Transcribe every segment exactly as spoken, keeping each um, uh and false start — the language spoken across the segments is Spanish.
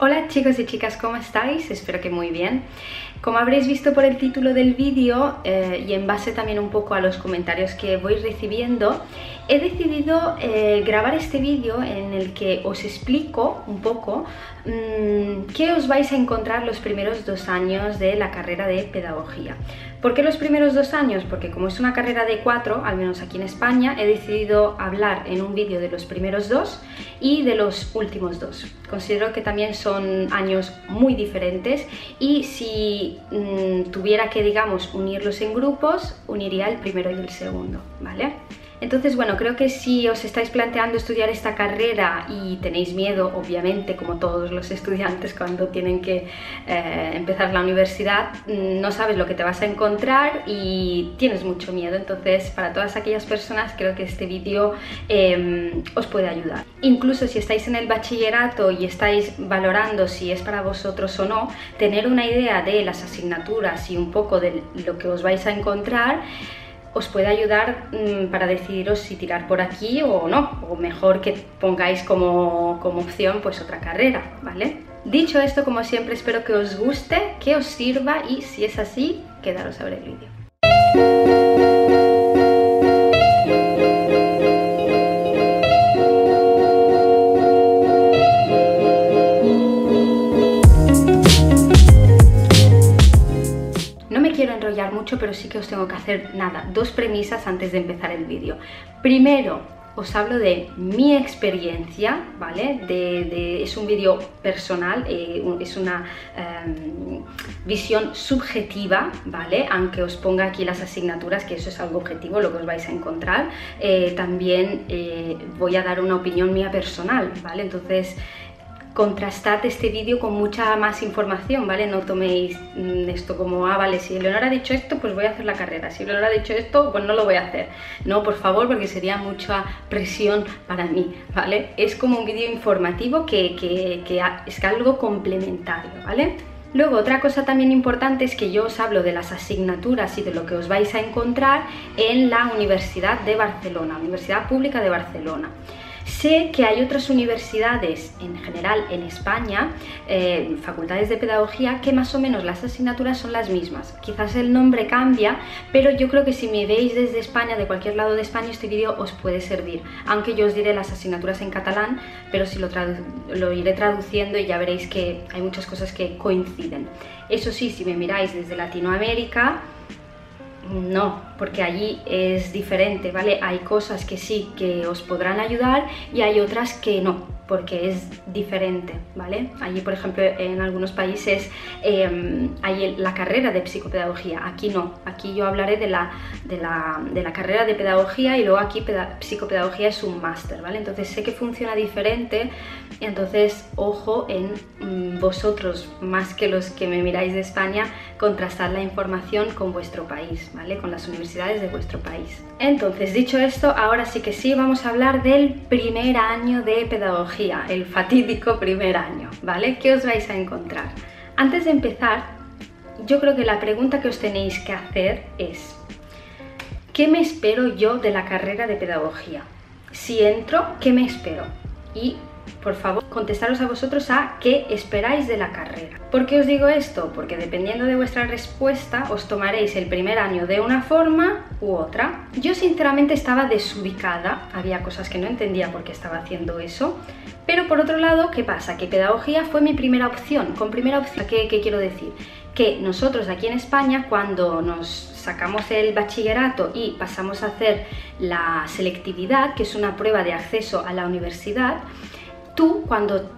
Hola chicos y chicas, ¿cómo estáis? Espero que muy bien. Como habréis visto por el título del vídeo eh, y en base también un poco a los comentarios que voy recibiendo, he decidido eh, grabar este vídeo en el que os explico un poco mmm, qué os vais a encontrar los primeros dos años de la carrera de pedagogía. ¿Por qué los primeros dos años? Porque como es una carrera de cuatro, al menos aquí en España, he decidido hablar en un vídeo de los primeros dos y de los últimos dos. Considero que también son años muy diferentes y si mmm, tuviera que, digamos, unirlos en grupos, uniría el primero y el segundo, ¿vale? Entonces, bueno, creo que si os estáis planteando estudiar esta carrera y tenéis miedo, obviamente, como todos los estudiantes cuando tienen que eh, empezar la universidad, no sabes lo que te vas a encontrar y tienes mucho miedo. Entonces, para todas aquellas personas, creo que este vídeo eh, os puede ayudar. Incluso si estáis en el bachillerato y estáis valorando si es para vosotros o no, tener una idea de las asignaturas y un poco de lo que os vais a encontrar os puede ayudar mmm, para decidiros si tirar por aquí o no, o mejor que pongáis como, como opción pues otra carrera, ¿vale? Dicho esto, como siempre, espero que os guste, que os sirva y si es así, quedaros a ver el vídeo. Mucho, pero sí que os tengo que hacer nada, dos premisas antes de empezar el vídeo. Primero, os hablo de mi experiencia, ¿vale? De, de, es un vídeo personal, eh, un, es una eh, visión subjetiva, ¿vale? Aunque os ponga aquí las asignaturas, que eso es algo objetivo, lo que os vais a encontrar, eh, también eh, voy a dar una opinión mía personal, ¿vale? Entonces, contrastad este vídeo con mucha más información, ¿vale? No toméis esto como, ah, vale, si Eleonora ha dicho esto, pues voy a hacer la carrera. Si Eleonora ha dicho esto, pues no lo voy a hacer. No, por favor, porque sería mucha presión para mí, ¿vale? Es como un vídeo informativo que, que, que es algo complementario, ¿vale? Luego, otra cosa también importante es que yo os hablo de las asignaturas y de lo que os vais a encontrar en la Universidad de Barcelona, Universidad Pública de Barcelona. Sé que hay otras universidades, en general en España, eh, facultades de pedagogía, que más o menos las asignaturas son las mismas. Quizás el nombre cambia, pero yo creo que si me veis desde España, de cualquier lado de España, este vídeo os puede servir. Aunque yo os diré las asignaturas en catalán, pero si lo, tradu lo iré traduciendo y ya veréis que hay muchas cosas que coinciden. Eso sí, si me miráis desde Latinoamérica, no, porque allí es diferente, ¿vale? Hay cosas que sí que os podrán ayudar y hay otras que no, porque es diferente, ¿vale? Allí, por ejemplo, en algunos países eh, hay la carrera de psicopedagogía, aquí no. Aquí yo hablaré de la, de la, de la carrera de pedagogía y luego aquí peda- psicopedagogía es un máster, ¿vale? Entonces sé que funciona diferente, entonces ojo en mmm, vosotros, más que los que me miráis de España, contrastar la información con vuestro país, ¿vale? Con las universidades de vuestro país. Entonces, dicho esto, ahora sí que sí, vamos a hablar del primer año de pedagogía. El fatídico primer año, ¿vale? ¿Qué os vais a encontrar? Antes de empezar, yo creo que la pregunta que os tenéis que hacer es: ¿qué me espero yo de la carrera de pedagogía? Si entro, ¿qué me espero? Y, por favor, contestaros a vosotros a qué esperáis de la carrera. ¿Por qué os digo esto? Porque dependiendo de vuestra respuesta, os tomaréis el primer año de una forma u otra. Yo, sinceramente, estaba desubicada. Había cosas que no entendía por qué estaba haciendo eso. Pero por otro lado, ¿qué pasa? Que pedagogía fue mi primera opción. Con primera opción, ¿qué, qué quiero decir? Que nosotros aquí en España, cuando nos sacamos el bachillerato y pasamos a hacer la selectividad, que es una prueba de acceso a la universidad, tú cuando,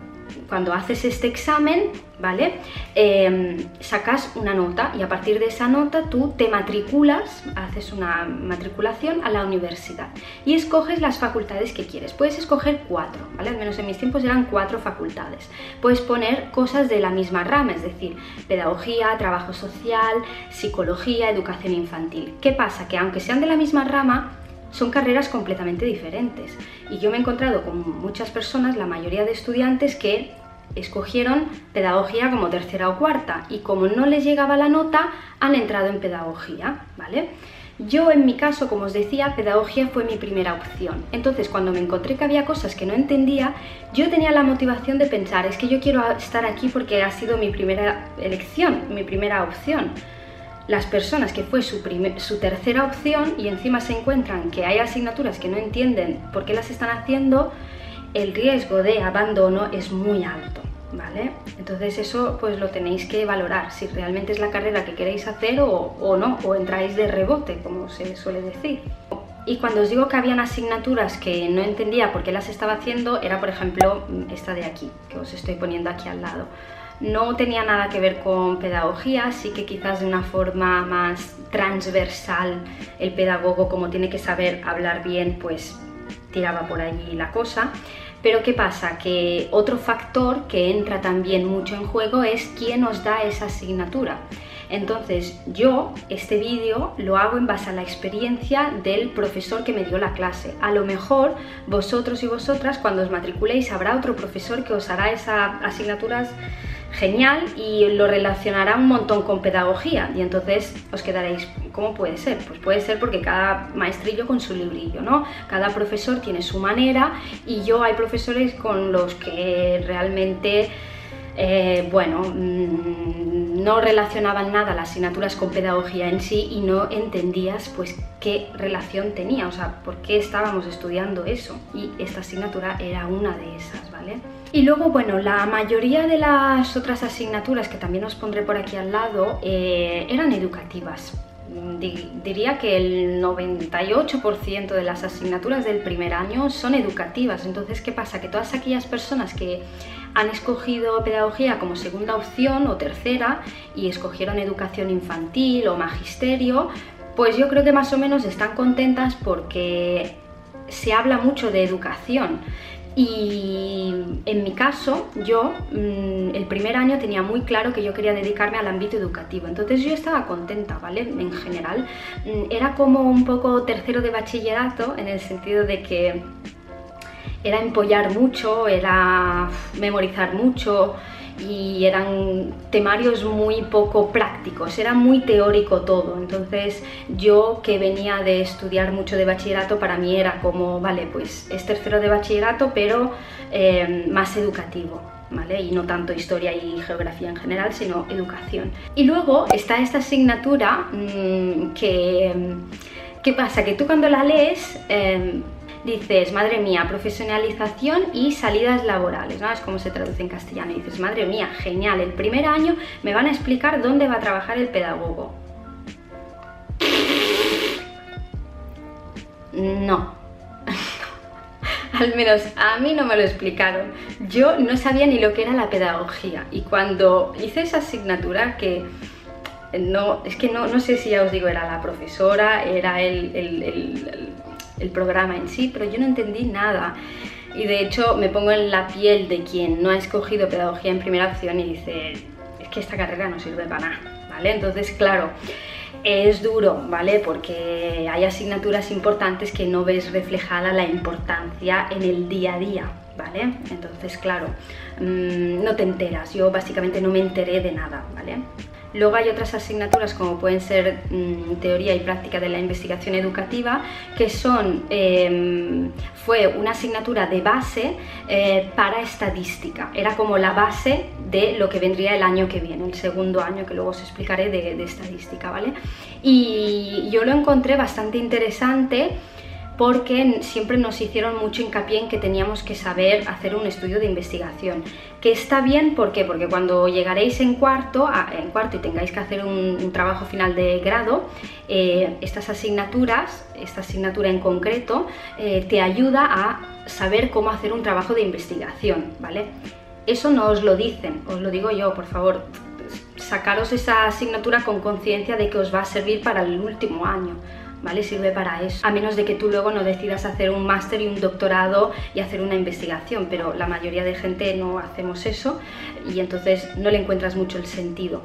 cuando haces este examen, ¿vale? Eh, sacas una nota y a partir de esa nota tú te matriculas, haces una matriculación a la universidad y escoges las facultades que quieres. Puedes escoger cuatro, ¿vale? Al menos en mis tiempos eran cuatro facultades. Puedes poner cosas de la misma rama, es decir, pedagogía, trabajo social, psicología, educación infantil. ¿Qué pasa? Que aunque sean de la misma rama, son carreras completamente diferentes. Y yo me he encontrado con muchas personas, la mayoría de estudiantes, que escogieron pedagogía como tercera o cuarta y como no les llegaba la nota, han entrado en pedagogía, ¿vale? Yo, en mi caso, como os decía, pedagogía fue mi primera opción. Entonces, cuando me encontré que había cosas que no entendía, yo tenía la motivación de pensar, es que yo quiero estar aquí porque ha sido mi primera elección, mi primera opción. Las personas que fue su, primer, su tercera opción y encima se encuentran que hay asignaturas que no entienden por qué las están haciendo, el riesgo de abandono es muy alto, ¿vale? Entonces eso pues lo tenéis que valorar, si realmente es la carrera que queréis hacer o, o no, o entráis de rebote, como se suele decir. Y cuando os digo que habían asignaturas que no entendía por qué las estaba haciendo, era por ejemplo esta de aquí, que os estoy poniendo aquí al lado. No tenía nada que ver con pedagogía, así que quizás de una forma más transversal el pedagogo, como tiene que saber hablar bien, pues tiraba por allí la cosa. Pero ¿qué pasa? Que otro factor que entra también mucho en juego es quién os da esa asignatura. Entonces yo este vídeo lo hago en base a la experiencia del profesor que me dio la clase. A lo mejor vosotros y vosotras cuando os matriculéis habrá otro profesor que os hará esas asignaturas genial y lo relacionará un montón con pedagogía y entonces os quedaréis, ¿cómo puede ser? Pues puede ser porque cada maestrillo con su librillo, ¿no? Cada profesor tiene su manera y yo hay profesores con los que realmente, eh, bueno, mmm, no relacionaban nada las asignaturas con pedagogía en sí y no entendías pues qué relación tenía, o sea, por qué estábamos estudiando eso, y esta asignatura era una de esas, ¿vale? Y luego, bueno, la mayoría de las otras asignaturas, que también os pondré por aquí al lado, eh, eran educativas. Diría que el noventa y ocho por ciento de las asignaturas del primer año son educativas. Entonces, ¿qué pasa? Que todas aquellas personas que han escogido pedagogía como segunda opción o tercera y escogieron educación infantil o magisterio, pues yo creo que más o menos están contentas porque se habla mucho de educación. Y en mi caso, yo el primer año tenía muy claro que yo quería dedicarme al ámbito educativo, entonces yo estaba contenta, ¿vale? En general, era como un poco tercero de bachillerato, en el sentido de que era empollar mucho, era memorizar mucho y eran temarios muy poco prácticos, era muy teórico todo. Entonces yo, que venía de estudiar mucho de bachillerato, para mí era como, vale, pues es tercero de bachillerato pero eh, más educativo, ¿vale? Y no tanto historia y geografía en general, sino educación. Y luego está esta asignatura mmm, que... ¿qué pasa? Que tú cuando la lees... Eh, dices, madre mía, profesionalización y salidas laborales, ¿no? Es como se traduce en castellano. Y dices, madre mía, genial, el primer año me van a explicar dónde va a trabajar el pedagogo. No. Al menos a mí no me lo explicaron. Yo no sabía ni lo que era la pedagogía. Y cuando hice esa asignatura que... no, es que no, no sé si ya os digo, era la profesora, era el... el, el, el el programa en sí, pero yo no entendí nada. Y de hecho me pongo en la piel de quien no ha escogido pedagogía en primera opción y dice, es que esta carrera no sirve para nada, ¿vale? Entonces, claro, es duro, ¿vale? Porque hay asignaturas importantes que no ves reflejada la importancia en el día a día, ¿vale? Entonces, claro, mmm, no te enteras. Yo básicamente no me enteré de nada, ¿vale? Luego hay otras asignaturas como pueden ser mmm, teoría y práctica de la investigación educativa, que son, eh, fue una asignatura de base eh, para estadística. Era como la base de lo que vendría el año que viene, el segundo año, que luego os explicaré, de, de estadística, ¿vale? Y yo lo encontré bastante interesante, porque siempre nos hicieron mucho hincapié en que teníamos que saber hacer un estudio de investigación, que está bien. ¿Por qué? Porque cuando llegaréis en cuarto, a, en cuarto y tengáis que hacer un, un trabajo final de grado, eh, estas asignaturas, esta asignatura en concreto, eh, te ayuda a saber cómo hacer un trabajo de investigación, ¿vale? Eso no os lo dicen, os lo digo yo, por favor, sacaros esa asignatura con conciencia de que os va a servir para el último año, ¿vale? Sirve para eso, a menos de que tú luego no decidas hacer un máster y un doctorado y hacer una investigación, pero la mayoría de gente no hacemos eso y entonces no le encuentras mucho el sentido.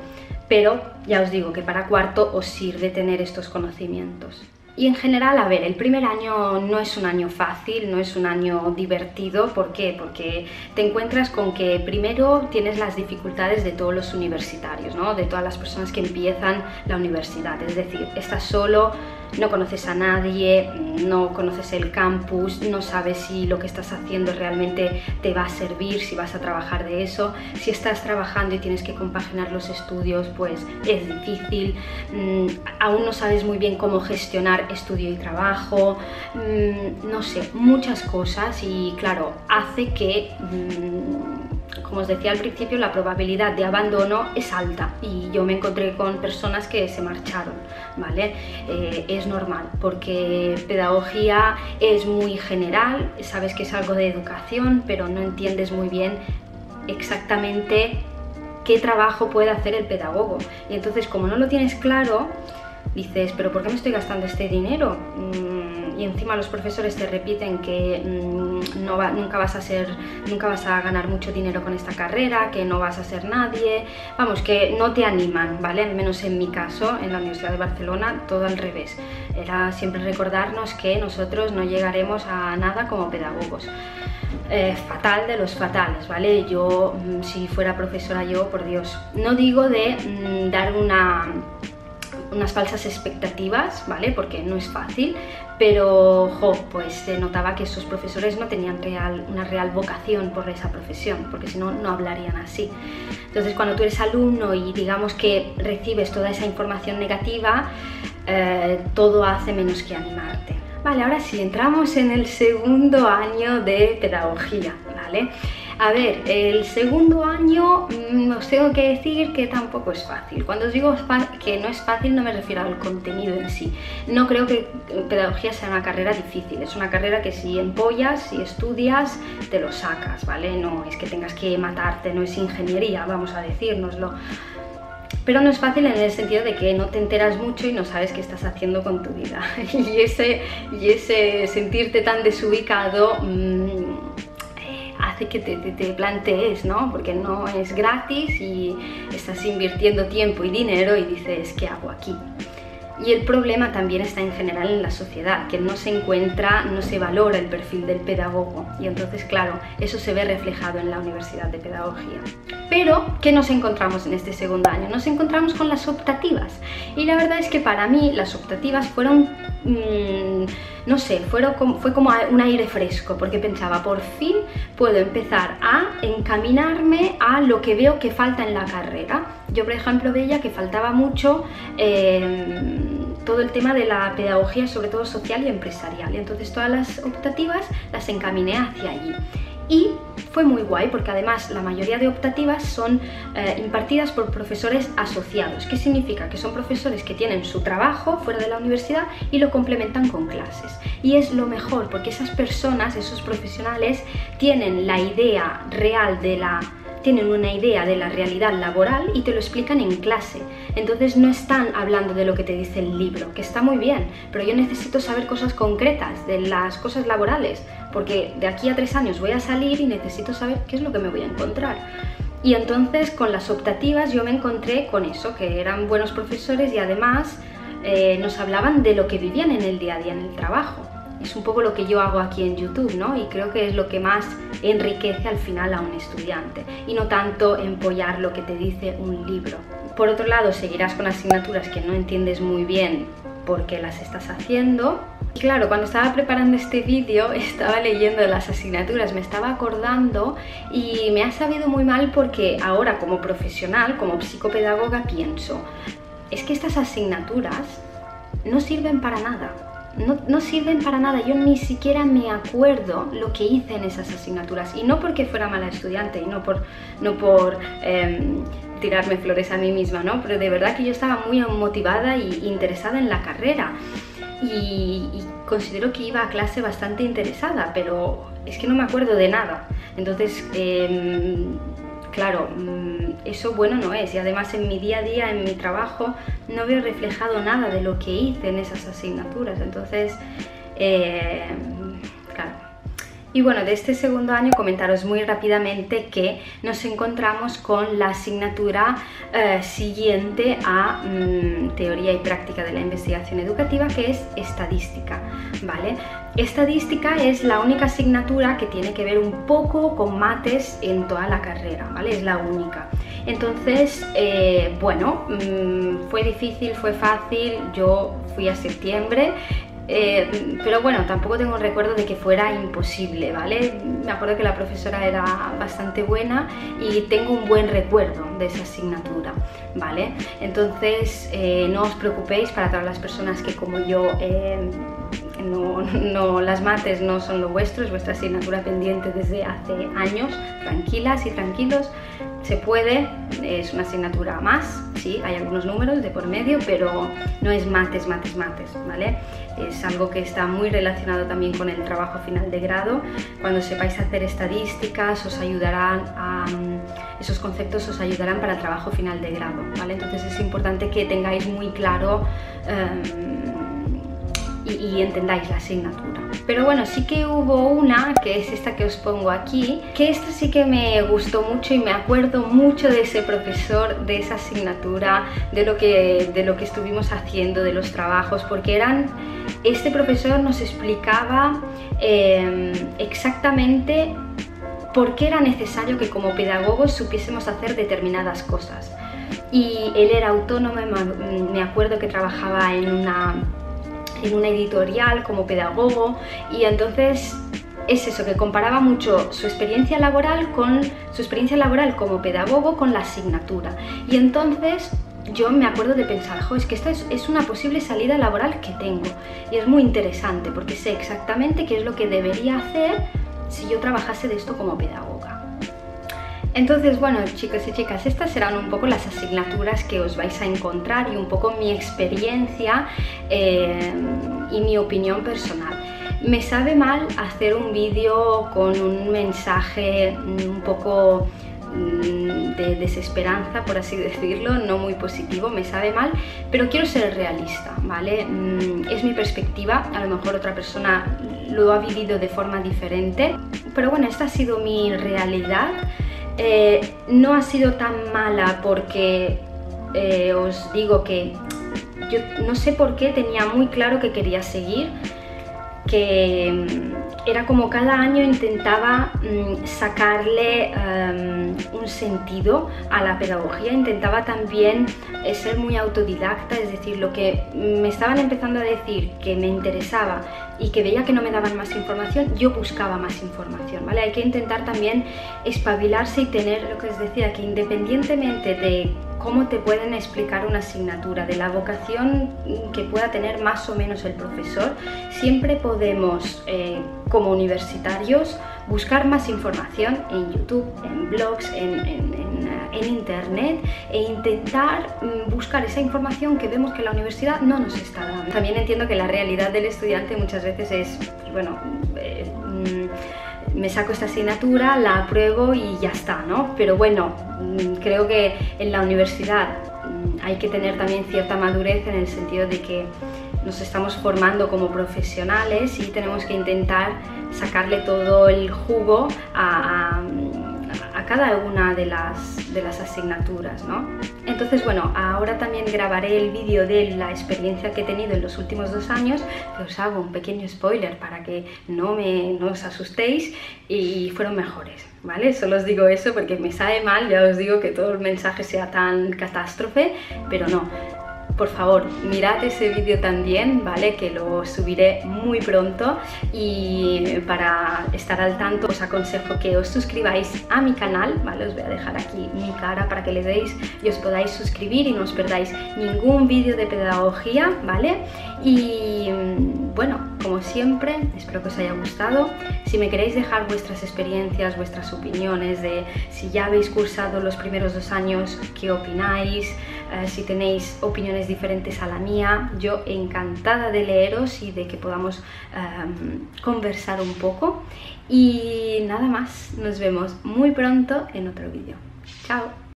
Pero ya os digo que para cuarto os sirve tener estos conocimientos. Y en general, a ver, el primer año no es un año fácil, no es un año divertido. ¿Por qué? Porque te encuentras con que primero tienes las dificultades de todos los universitarios, ¿no? De todas las personas que empiezan la universidad. Es decir, estás solo, no conoces a nadie, no conoces el campus, no sabes si lo que estás haciendo realmente te va a servir, si vas a trabajar de eso. Si estás trabajando y tienes que compaginar los estudios, pues es difícil. Mm, aún no sabes muy bien cómo gestionar estudio y trabajo, mm, no sé, muchas cosas. Y claro, hace que... Mm, como os decía al principio, la probabilidad de abandono es alta y yo me encontré con personas que se marcharon, ¿vale? Eh, es normal porque pedagogía es muy general, sabes que es algo de educación, pero no entiendes muy bien exactamente qué trabajo puede hacer el pedagogo. Y entonces, como no lo tienes claro, dices, ¿pero por qué me estoy gastando este dinero? Y encima los profesores te repiten que no va, nunca, vas a ser, nunca vas a ganar mucho dinero con esta carrera, que no vas a ser nadie, vamos, que no te animan, ¿vale? Al menos en mi caso, en la Universidad de Barcelona, todo al revés. Era siempre recordarnos que nosotros no llegaremos a nada como pedagogos. Eh, fatal de los fatales, ¿vale? Yo, si fuera profesora yo, por Dios, no digo de mm, dar una... unas falsas expectativas, ¿vale? Porque no es fácil, pero jo, pues se notaba que esos profesores no tenían real, una real vocación por esa profesión, porque si no, no hablarían así. Entonces, cuando tú eres alumno y digamos que recibes toda esa información negativa, eh, todo hace menos que animarte. Vale, ahora sí, entramos en el segundo año de pedagogía, ¿vale? A ver, el segundo año os tengo que decir que tampoco es fácil. Cuando os digo que no es fácil no me refiero al contenido en sí. No creo que pedagogía sea una carrera difícil. Es una carrera que si empollas, si estudias, te lo sacas, ¿vale? No es que tengas que matarte, no es ingeniería, vamos a decírnoslo. Pero no es fácil en el sentido de que no te enteras mucho y no sabes qué estás haciendo con tu vida. Y ese, y ese sentirte tan desubicado... Mmm, hace que te, te, te plantees, ¿no? Porque no es gratis y estás invirtiendo tiempo y dinero y dices, ¿qué hago aquí? Y el problema también está en general en la sociedad, que no se encuentra, no se valora el perfil del pedagogo. Y entonces, claro, eso se ve reflejado en la Universidad de Pedagogía. Pero, ¿qué nos encontramos en este segundo año? Nos encontramos con las optativas. Y la verdad es que para mí las optativas fueron... Mmm, no sé, fue como, fue como un aire fresco, porque pensaba, por fin puedo empezar a encaminarme a lo que veo que falta en la carrera. Yo, por ejemplo, veía que faltaba mucho eh, todo el tema de la pedagogía, sobre todo social y empresarial. Y entonces todas las optativas las encaminé hacia allí. Y fue muy guay porque además la mayoría de optativas son eh, impartidas por profesores asociados. ¿Qué significa? Que son profesores que tienen su trabajo fuera de la universidad y lo complementan con clases. Y es lo mejor porque esas personas, esos profesionales, tienen la idea real de la... tienen una idea de la realidad laboral y te lo explican en clase. Entonces no están hablando de lo que te dice el libro, que está muy bien, pero yo necesito saber cosas concretas de las cosas laborales, porque de aquí a tres años voy a salir y necesito saber qué es lo que me voy a encontrar. Y entonces con las optativas yo me encontré con eso, que eran buenos profesores y además eh, nos hablaban de lo que vivían en el día a día, en el trabajo. Es un poco lo que yo hago aquí en YouTube, ¿no? Y creo que es lo que más enriquece al final a un estudiante y no tanto empollar lo que te dice un libro. Por otro lado, seguirás con asignaturas que no entiendes muy bien por qué las estás haciendo. Y claro, cuando estaba preparando este vídeo, estaba leyendo las asignaturas, me estaba acordando y me ha sabido muy mal porque ahora como profesional, como psicopedagoga, pienso, es que estas asignaturas no sirven para nada. No, no sirven para nada, yo ni siquiera me acuerdo lo que hice en esas asignaturas y no porque fuera mala estudiante y no por, no por eh, tirarme flores a mí misma, ¿no? Pero de verdad que yo estaba muy motivada e interesada en la carrera y, y considero que iba a clase bastante interesada, pero es que no me acuerdo de nada, entonces... Eh, Claro, eso bueno no es y además en mi día a día, en mi trabajo, no veo reflejado nada de lo que hice en esas asignaturas, entonces, eh, claro, Y bueno, de este segundo año comentaros muy rápidamente que nos encontramos con la asignatura eh, siguiente a mm, teoría y práctica de la investigación educativa, que es estadística, ¿vale? Estadística es la única asignatura que tiene que ver un poco con mates en toda la carrera, ¿vale? Es la única. Entonces, eh, bueno, mmm, fue difícil, fue fácil, yo fui a septiembre, eh, pero bueno, tampoco tengo un recuerdo de que fuera imposible, ¿vale? Me acuerdo que la profesora era bastante buena y tengo un buen recuerdo de esa asignatura, ¿vale? Entonces, eh, no os preocupéis, para todas las personas que como yo... Eh, No, no, las mates no son lo vuestro, es vuestra asignatura pendiente desde hace años, tranquilas y tranquilos, se puede, es una asignatura más, sí, hay algunos números de por medio, pero no es mates, mates, mates, ¿vale? Es algo que está muy relacionado también con el trabajo final de grado. Cuando sepáis hacer estadísticas, os ayudarán a... esos conceptos os ayudarán para el trabajo final de grado, ¿vale? Entonces es importante que tengáis muy claro... Um, Y, y entendáis la asignatura. Pero bueno, sí que hubo una, que es esta que os pongo aquí, que esta sí que me gustó mucho y me acuerdo mucho de ese profesor, de esa asignatura, de lo que, de lo que estuvimos haciendo, de los trabajos, porque eran... Este profesor nos explicaba eh, exactamente por qué era necesario que como pedagogos supiésemos hacer determinadas cosas. Y él era autónomo, me acuerdo que trabajaba en una... en una editorial como pedagogo, y entonces es eso, que comparaba mucho su experiencia laboral con su experiencia laboral como pedagogo con la asignatura. Y entonces yo me acuerdo de pensar, jo, es que esta es, es una posible salida laboral que tengo, y es muy interesante porque sé exactamente qué es lo que debería hacer si yo trabajase de esto como pedagoga. Entonces, bueno, chicos y chicas, estas serán un poco las asignaturas que os vais a encontrar y un poco mi experiencia eh, y mi opinión personal. Me sabe mal hacer un vídeo con un mensaje un poco mm, de desesperanza, por así decirlo, no muy positivo, me sabe mal, pero quiero ser realista, ¿vale? Mm, es mi perspectiva, a lo mejor otra persona lo ha vivido de forma diferente, pero bueno, esta ha sido mi realidad. Eh, no ha sido tan mala porque eh, os digo que yo no sé por qué tenía muy claro que quería seguir, que era como cada año intentaba mmm, sacarle um, un sentido a la pedagogía, intentaba también eh, ser muy autodidacta, es decir, lo que me estaban empezando a decir que me interesaba y que veía que no me daban más información, yo buscaba más información, ¿vale? Hay que intentar también espabilarse y tener, lo que os decía, que independientemente de cómo te pueden explicar una asignatura, de la vocación que pueda tener más o menos el profesor, siempre podemos, eh, como universitarios, buscar más información en YouTube, en blogs, en, en, en, en internet, e intentar buscar esa información que vemos que la universidad no nos está dando. También entiendo que la realidad del estudiante muchas veces es, bueno, eh, me saco esta asignatura, la apruebo y ya está, ¿no? Pero bueno, creo que en la universidad hay que tener también cierta madurez en el sentido de que nos estamos formando como profesionales y tenemos que intentar sacarle todo el jugo a, a, a cada una de las, de las asignaturas, ¿no? Entonces, bueno, ahora también grabaré el vídeo de la experiencia que he tenido en los últimos dos años, que os hago un pequeño spoiler para que no, me, no os asustéis, y fueron mejores, ¿vale? Solo os digo eso porque me sabe mal, ya os digo que todo el mensaje sea tan catástrofe, pero no. Por favor, mirad ese vídeo también, ¿vale? Que lo subiré muy pronto, y para estar al tanto os aconsejo que os suscribáis a mi canal, ¿vale? Os voy a dejar aquí mi cara para que le deis y os podáis suscribir y no os perdáis ningún vídeo de pedagogía, ¿vale? Y bueno, como siempre, espero que os haya gustado. Si me queréis dejar vuestras experiencias, vuestras opiniones de si ya habéis cursado los primeros dos años, ¿qué opináis? Eh, si tenéis opiniones diferentes a la mía, yo encantada de leeros y de que podamos um, conversar un poco. Y nada más, nos vemos muy pronto en otro vídeo. Chao.